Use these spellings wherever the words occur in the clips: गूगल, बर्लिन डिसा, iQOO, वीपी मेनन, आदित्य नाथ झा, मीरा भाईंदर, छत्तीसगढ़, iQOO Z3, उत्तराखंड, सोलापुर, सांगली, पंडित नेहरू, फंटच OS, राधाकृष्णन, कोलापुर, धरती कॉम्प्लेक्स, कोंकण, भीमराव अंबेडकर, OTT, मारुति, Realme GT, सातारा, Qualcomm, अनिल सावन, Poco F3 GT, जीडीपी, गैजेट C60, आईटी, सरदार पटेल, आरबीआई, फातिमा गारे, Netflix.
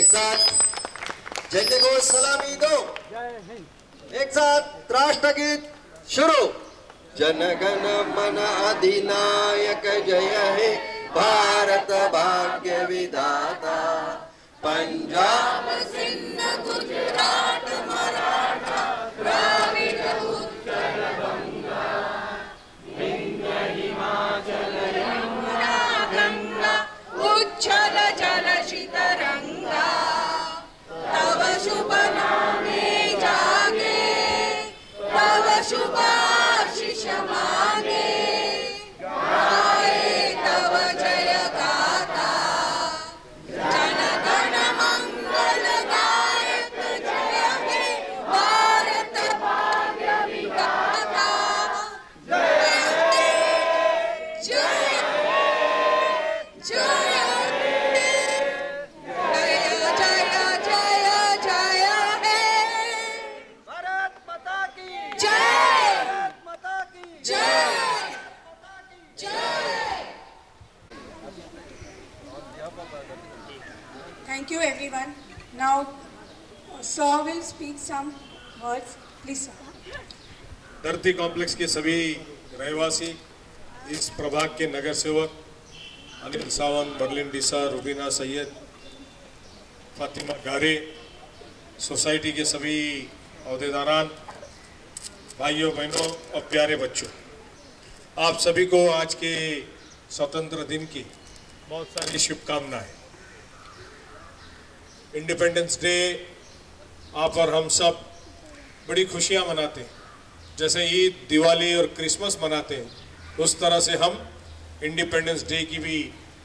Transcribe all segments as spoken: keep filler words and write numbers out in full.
एक साथ झंडे को सलामी दो, एक साथ राष्ट्रगीत शुरू। जनगण मन अधिनायक जय हे भारत भाग्य विधाता, पंजाब सिंध गुजरात मराठा द्राविड उत्कल बंगा, विंध्य हिमाचल यमुना गंगा उच्छल जल शितरंगा, तव शुभ नामे जागे तव शुभ आशीष मांगे, गाए तव जय गाथा जनगण मंगल गायत जय हे भारत भाग्य विधाता, जय जय जय जय Thank you everyone. Now sir will speak some words, please sir. धरती कॉम्प्लेक्स के सभी रहवासी, इस प्रभाग के नगर सेवक अनिल सावन, बर्लिन डिसा, रुबीना सैयद, फातिमा गारे, सोसाइटी के सभी अहदेदारान, भाइयों बहनों और प्यारे बच्चों, आप सभी को आज के स्वतंत्र दिन की बहुत सारी शुभकामनाएं। इंडिपेंडेंस डे आप और हम सब बड़ी खुशियां मनाते हैं, जैसे ईद, दिवाली और क्रिसमस मनाते हैं, उस तरह से हम इंडिपेंडेंस डे की भी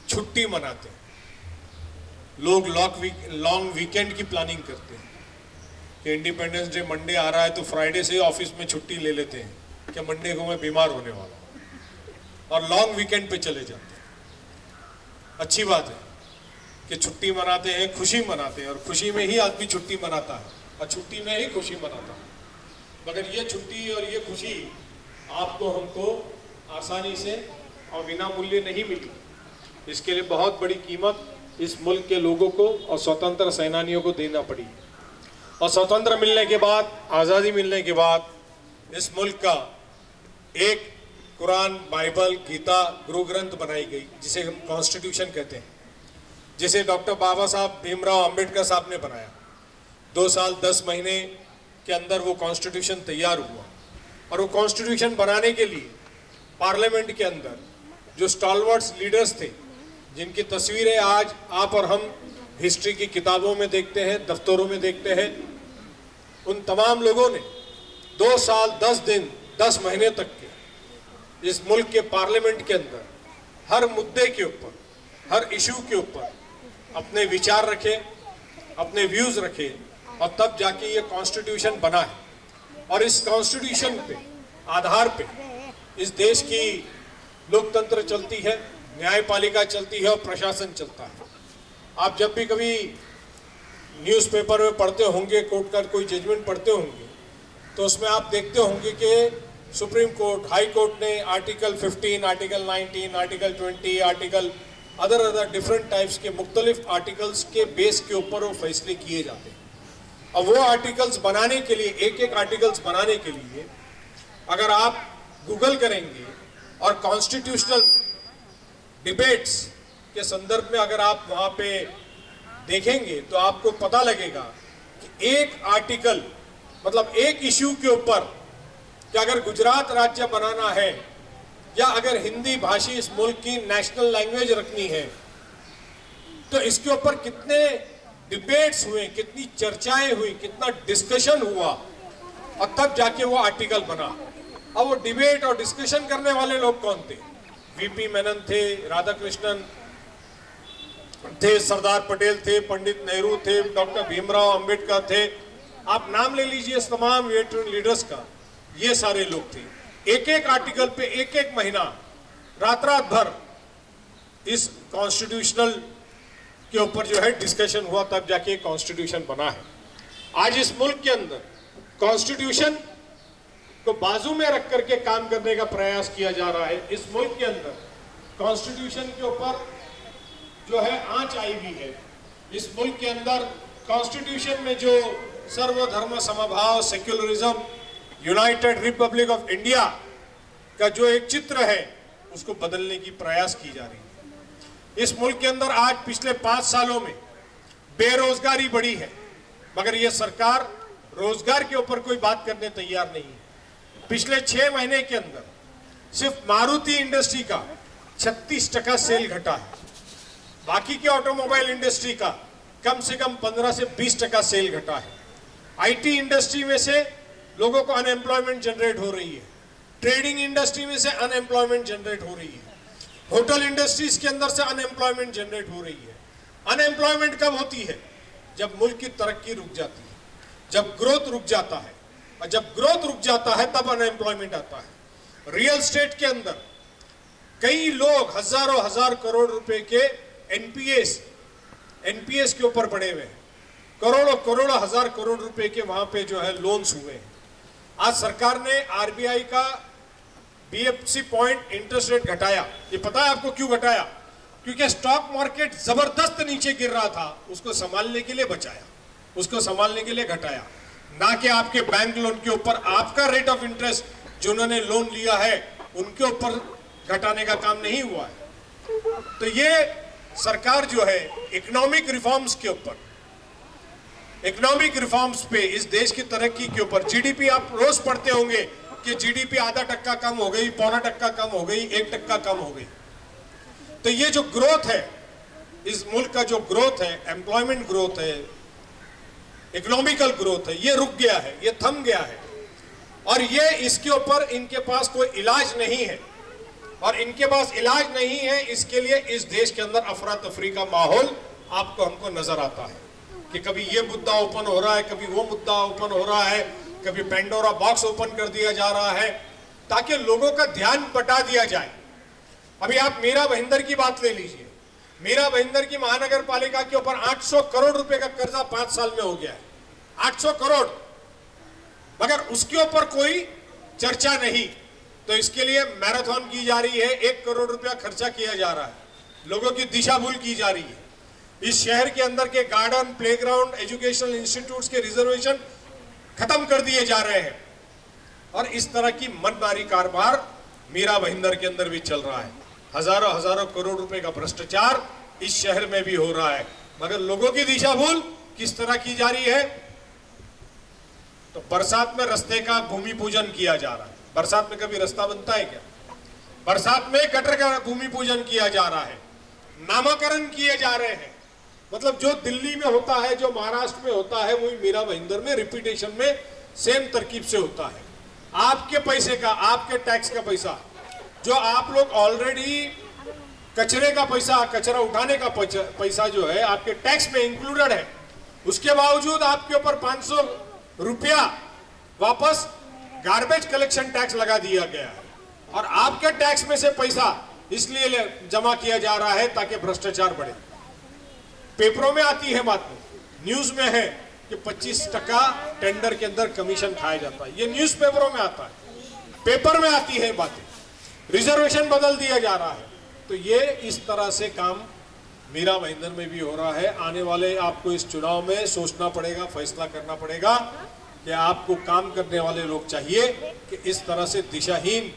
छुट्टी मनाते हैं। लोग लॉन्ग वीक लॉन्ग वीकेंड की प्लानिंग करते हैं कि इंडिपेंडेंस डे मंडे आ रहा है तो फ्राइडे से ऑफिस में छुट्टी ले लेते हैं कि मंडे को मैं बीमार होने वाला हूँ और लॉन्ग वीकेंड पे चले जाते हैं। अच्छी बात है कि छुट्टी मनाते हैं, खुशी मनाते हैं और खुशी में ही आदमी छुट्टी मनाता है और छुट्टी में ही खुशी मनाता है, मगर ये छुट्टी और ये खुशी आपको हमको आसानी से और बिना मूल्य नहीं मिली। इसके लिए बहुत बड़ी कीमत इस मुल्क के लोगों को और स्वतंत्र सेनानियों को देना पड़ी और स्वतंत्र मिलने के बाद, आज़ादी मिलने के बाद इस मुल्क का एक कुरान, बाइबल, गीता, गुरु ग्रंथ बनाई गई जिसे हम कॉन्स्टिट्यूशन कहते हैं, जिसे डॉक्टर बाबा साहब भीमराव अंबेडकर साहब ने बनाया। दो साल दस महीने के अंदर वो कॉन्स्टिट्यूशन तैयार हुआ और वो कॉन्स्टिट्यूशन बनाने के लिए पार्लियामेंट के अंदर जो स्टॉलवर्ट्स लीडर्स थे, जिनकी तस्वीरें आज आप और हम हिस्ट्री की किताबों में देखते हैं, दफ्तरों में देखते हैं, उन तमाम लोगों ने दो साल दस दिन दस महीने तक के इस मुल्क के पार्लियामेंट के अंदर हर मुद्दे के ऊपर, हर इशू के ऊपर अपने विचार रखे, अपने व्यूज रखे और तब जाके ये कॉन्स्टिट्यूशन बना है। और इस कॉन्स्टिट्यूशन पे आधार पे इस देश की लोकतंत्र चलती है, न्यायपालिका चलती है और प्रशासन चलता है। आप जब भी कभी न्यूज़पेपर में पढ़ते होंगे, कोर्ट का कोई जजमेंट पढ़ते होंगे तो उसमें आप देखते होंगे कि सुप्रीम कोर्ट, हाई कोर्ट ने article fifteen, article nineteen, article twenty, article other other different types के मुख्तलिफ आर्टिकल्स के बेस के ऊपर वो फैसले किए जाते हैं। और वो आर्टिकल्स बनाने के लिए, एक एक आर्टिकल्स बनाने के लिए अगर आप गूगल करेंगे और कॉन्स्टिट्यूशनल डिबेट्स के संदर्भ में अगर आप वहाँ पे देखेंगे तो आपको पता लगेगा कि एक आर्टिकल मतलब एक इशू के ऊपर कि अगर गुजरात राज्य बनाना है या अगर हिंदी भाषी इस मुल्क की नेशनल लैंग्वेज रखनी है तो इसके ऊपर कितने डिबेट्स हुए, कितनी चर्चाएं हुई, कितना डिस्कशन हुआ और तब जाके वो आर्टिकल बना। अब वो डिबेट और डिस्कशन करने वाले लोग कौन थे? वीपी मेनन थे, राधाकृष्णन थे, सरदार पटेल थे, पंडित नेहरू थे, डॉक्टर भीमराव अंबेडकर थे, आप नाम ले लीजिए इस तमाम वेटरन लीडर्स का। ये सारे लोग थे, एक एक आर्टिकल पे एक एक महीना रात रात भर इस कॉन्स्टिट्यूशनल के ऊपर जो है डिस्कशन हुआ, तब जाके कॉन्स्टिट्यूशन बना है। आज इस मुल्क के अंदर कॉन्स्टिट्यूशन को बाजू में रख करके काम करने का प्रयास किया जा रहा है। इस मुल्क के अंदर कॉन्स्टिट्यूशन के ऊपर जो है आंच आई हुई है इस मुल्क के अंदर कॉन्स्टिट्यूशन में जो सर्वधर्म समभाव secularism United Republic of India का जो एक चित्र है उसको बदलने की प्रयास की जा रही है। इस मुल्क के अंदर आज पिछले पाँच सालों में बेरोजगारी बढ़ी है, मगर यह सरकार रोजगार के ऊपर कोई बात करने तैयार नहीं है। पिछले छः महीने के अंदर सिर्फ मारुति इंडस्ट्री का छत्तीस टका सेल घटा है, बाकी के ऑटोमोबाइल इंडस्ट्री का कम से कम पंद्रह से बीस टका सेल घटा है। आईटी इंडस्ट्री में से लोगों को अनएम्प्लॉयमेंट जनरेट हो रही है, ट्रेडिंग इंडस्ट्री में से अनएम्प्लॉयमेंट जनरेट हो रही है, होटल इंडस्ट्रीज के अंदर से अनएम्प्लॉयमेंट जनरेट हो रही है। अनएम्प्लॉयमेंट कब होती है? जब मुल्क की तरक्की रुक जाती है, जब ग्रोथ रुक जाता है, और जब ग्रोथ रुक जाता है तब अनएम्प्लॉयमेंट आता है। रियल स्टेट के अंदर कई लोग हजारों हजार करोड़ रुपए के एनपीएस एनपीएस के ऊपर बढ़े हुए हैं, करोड़ों करोड़ों हजार करोड़ रुपए के वहां पे जो है लोन्स हुए हैं। आज सरकार ने आरबीआई का बीएफसी पॉइंट इंटरेस्ट रेट घटाया। ये पता है आपको क्यों घटाया? क्योंकि स्टॉक मार्केट जबरदस्त नीचे गिर रहा था, उसको संभालने के लिए बचाया, उसको संभालने के लिए घटाया, ना कि आपके बैंक लोन के ऊपर आपका रेट ऑफ इंटरेस्ट जो उन्होंने लोन लिया है उनके ऊपर घटाने का काम नहीं हुआ है। तो ये सरकार जो है इकोनॉमिक रिफॉर्म्स के ऊपर, इकोनॉमिक रिफॉर्म्स पे, इस देश की तरक्की के ऊपर, जीडीपी आप रोज पढ़ते होंगे कि जीडीपी आधा टक्का कम हो गई, पौना टक्का कम हो गई, एक टक्का कम हो गई। तो ये जो ग्रोथ है, इस मुल्क का जो ग्रोथ है, एम्प्लॉयमेंट ग्रोथ है, इकोनॉमिकल ग्रोथ है, ये रुक गया है, ये थम गया है। और ये इसके ऊपर इनके पास कोई इलाज नहीं है, और इनके पास इलाज नहीं है, इसके लिए इस देश के अंदर अफरा तफरी का माहौल आपको हमको नजर आता है कि कभी ये मुद्दा ओपन हो रहा है, कभी वो मुद्दा ओपन हो रहा है, कभी पेंडोरा बॉक्स ओपन कर दिया जा रहा है ताकि लोगों का ध्यान पटा दिया जाए। अभी आप मीरा भाईंदर की बात ले लीजिए। मीरा भाईंदर की महानगर पालिका के ऊपर आठ सौ करोड़ रुपए का कर्जा पांच साल में हो गया है, आठ सौ करोड़, मगर उसके ऊपर कोई चर्चा नहीं। तो इसके लिए मैराथन की जा रही है, एक करोड़ रुपया खर्चा किया जा रहा है, लोगों की दिशा भूल की जा रही है। इस शहर के अंदर के गार्डन, प्लेग्राउंड, एजुकेशनल इंस्टीट्यूट्स के रिजर्वेशन खत्म कर दिए जा रहे हैं, और इस तरह की मनमारी कारोबार मीरा भाईंदर के अंदर भी चल रहा है। हजारों हजारों करोड़ रुपए का भ्रष्टाचार इस शहर में भी हो रहा है, मगर लोगों की दिशा भूल किस तरह की जा रही है? तो बरसात में रास्ते का भूमि पूजन किया जा रहा है। बरसात में कभी रास्ता बनता है क्या? बरसात में गटर का भूमि पूजन किया जा रहा है, नामकरण किए जा रहे हैं। मतलब जो दिल्ली में होता है, जो महाराष्ट्र में होता है, वही मीरा भाईंदर में रिपीटेशन में सेम तरकीब से होता है। आपके पैसे का, आपके टैक्स का पैसा, जो आप लोग ऑलरेडी कचरे का पैसा, कचरा उठाने का पैसा जो है आपके टैक्स में इंक्लूडेड है, उसके बावजूद आपके ऊपर पांच सौ रुपया वापस गार्बेज कलेक्शन टैक्स लगा दिया गया है। और आपके टैक्स में से पैसा इसलिए जमा किया जा रहा है ताकि भ्रष्टाचार बढ़े। पेपरों में आती है बात, न्यूज में है कि पच्चीस टका टेंडर के अंदर कमीशन खाया जाता है, ये न्यूज पेपरों में आता है, पेपर में आती है बातें, रिजर्वेशन बदल दिया जा रहा है। तो ये इस तरह से काम मीरा भाईंदर में भी हो रहा है। आने वाले आपको इस चुनाव में सोचना पड़ेगा, फैसला करना पड़ेगा कि आपको काम करने वाले लोग चाहिए कि इस तरह से दिशाहीन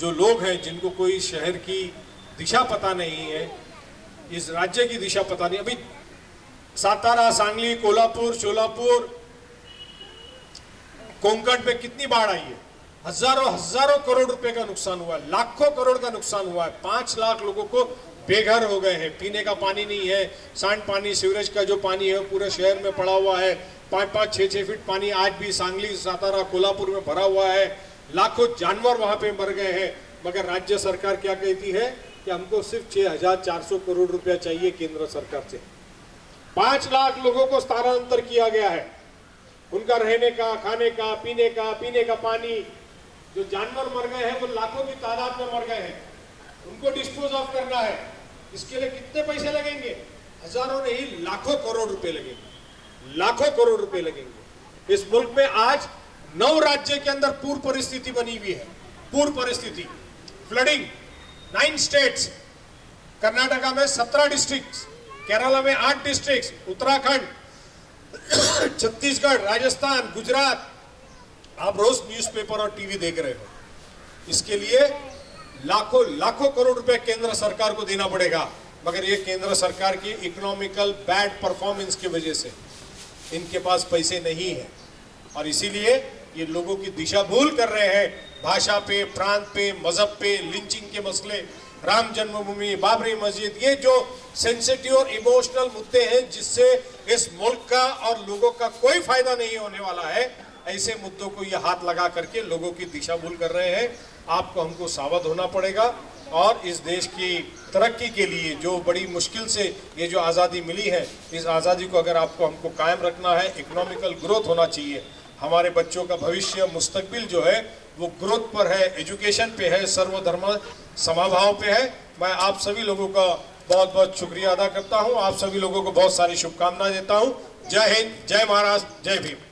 जो लोग हैं, जिनको कोई शहर की दिशा पता नहीं है, इस राज्य की दिशा पता नहीं। अभी सातारा, सांगली, कोलापुर, सोलापुर, कोंकण में कितनी बाढ़ आई है, हजारों हजारों करोड़ रुपए का नुकसान हुआ है, लाखों करोड़ का नुकसान हुआ है, पांच लाख लोगों को बेघर हो गए हैं, पीने का पानी नहीं है, सांड पानी, सीवरेज का जो पानी है पूरे शहर में पड़ा हुआ है, पाँच पाँच छः छः फीट पानी आज भी सांगली, सातारा, कोलापुर में भरा हुआ है, लाखों जानवर वहाँ पे मर गए हैं। मगर राज्य सरकार क्या कहती है कि हमको सिर्फ छः हजार चार सौ करोड़ रुपया चाहिए केंद्र सरकार से। पाँच लाख लोगों को स्थानांतर किया गया है, उनका रहने का, खाने का, पीने का, पीने का पानी, जो जानवर मर गए हैं वो लाखों की तादाद में मर गए हैं, उनको डिस्पोज ऑफ करना है। इसके लिए कितने पैसे लगेंगे? हजारों नहीं, लाखों करोड़ रुपये लगेंगे, लाखों करोड़ रुपए लगेंगे। इस मुल्क में आज नौ राज्य के अंदर पूर्व परिस्थिति बनी हुई है, पूर्व परिस्थिति, फ्लडिंग, नाइन स्टेट्स, कर्नाटका में सत्रह डिस्ट्रिक्ट्स, केरला में आठ डिस्ट्रिक्ट्स, उत्तराखंड, छत्तीसगढ़, राजस्थान, गुजरात। आप रोज न्यूज़पेपर और टीवी देख रहे हो। इसके लिए लाखों लाखों करोड़ रुपए केंद्र सरकार को देना पड़ेगा, मगर ये केंद्र सरकार की इकोनॉमिकल बैड परफॉर्मेंस की वजह से इनके पास पैसे नहीं है और इसीलिए ये लोगों की दिशा भूल कर रहे हैं। भाषा पे, प्रांत पे, मजहब पे, लिंचिंग के मसले, राम जन्मभूमि, बाबरी मस्जिद, ये जो सेंसिटिव और इमोशनल मुद्दे हैं जिससे इस मुल्क का और लोगों का कोई फायदा नहीं होने वाला है, ऐसे मुद्दों को ये हाथ लगा करके लोगों की दिशा भूल कर रहे हैं। आपको हमको सावध होना पड़ेगा और इस देश की तरक्की के लिए जो बड़ी मुश्किल से ये जो आज़ादी मिली है, इस आज़ादी को अगर आपको हमको कायम रखना है, इकोनॉमिकल ग्रोथ होना चाहिए। हमारे बच्चों का भविष्य, मुस्तकबिल जो है वो ग्रोथ पर है, एजुकेशन पे है, सर्वधर्म समभाव पे है। मैं आप सभी लोगों का बहुत बहुत शुक्रिया अदा करता हूँ, आप सभी लोगों को बहुत सारी शुभकामनाएं देता हूँ। जय हिंद, जय महाराष्ट्र, जय भीम।